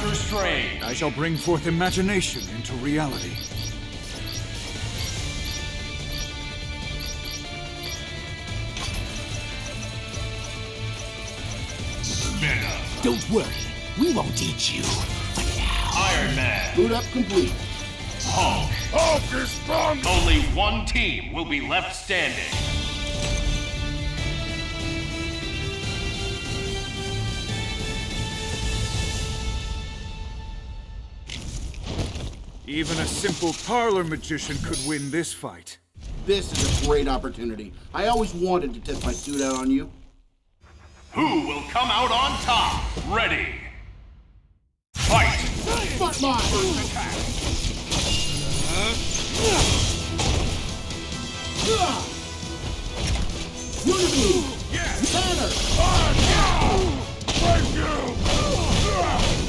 Doctor Strange. I shall bring forth imagination into reality. Spinner. Don't worry, we won't eat you. For now. Iron Man. Boot up complete. Hulk. Hulk is strong. Only one team will be left standing. Even a simple parlor magician could win this fight. This is a great opportunity. I always wanted to test my suit out on you. Who will come out on top? Ready. Fight! Fight my first attack. Unibeam! Yes! Tanner! Thank you!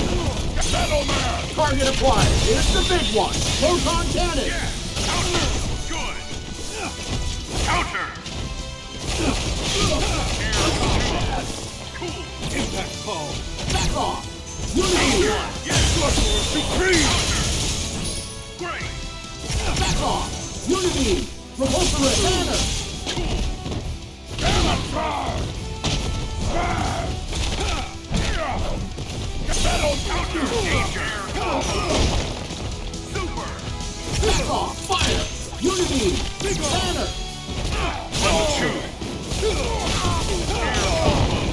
Settlement! Target acquired! It's the big one! Proton cannon! Yeah. Counter! Good! Counter! Cool! Impact bomb! Back off! Unibeam! Yes! Great! Back off! Unibeam! Repulsor and Tanner! Cool! Counter! Danger! Super! Back off! Fire! Unibeam! Tanner! Level 2!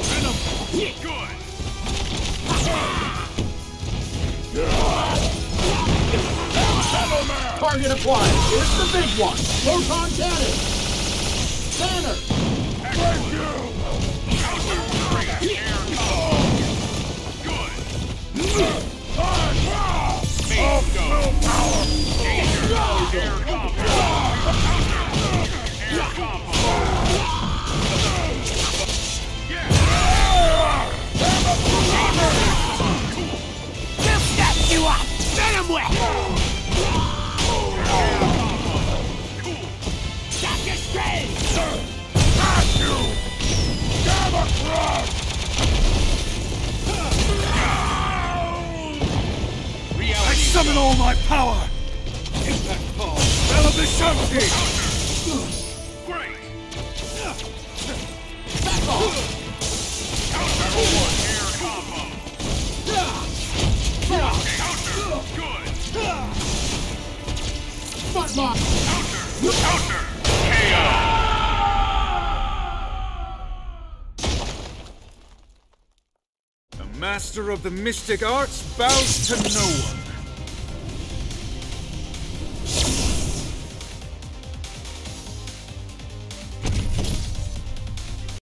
Venom! Good! Target acquired! Here's the big one! Proton cannon! Tanner! Thank you! Counter! Great! Good! Summon all my power! Impact bomb! Bell of the Shabuji! Great! Back off! Counter! Air combo! Counter! Good! Funtlock! Counter! Counter! KO! The master of the mystic arts bows to no one.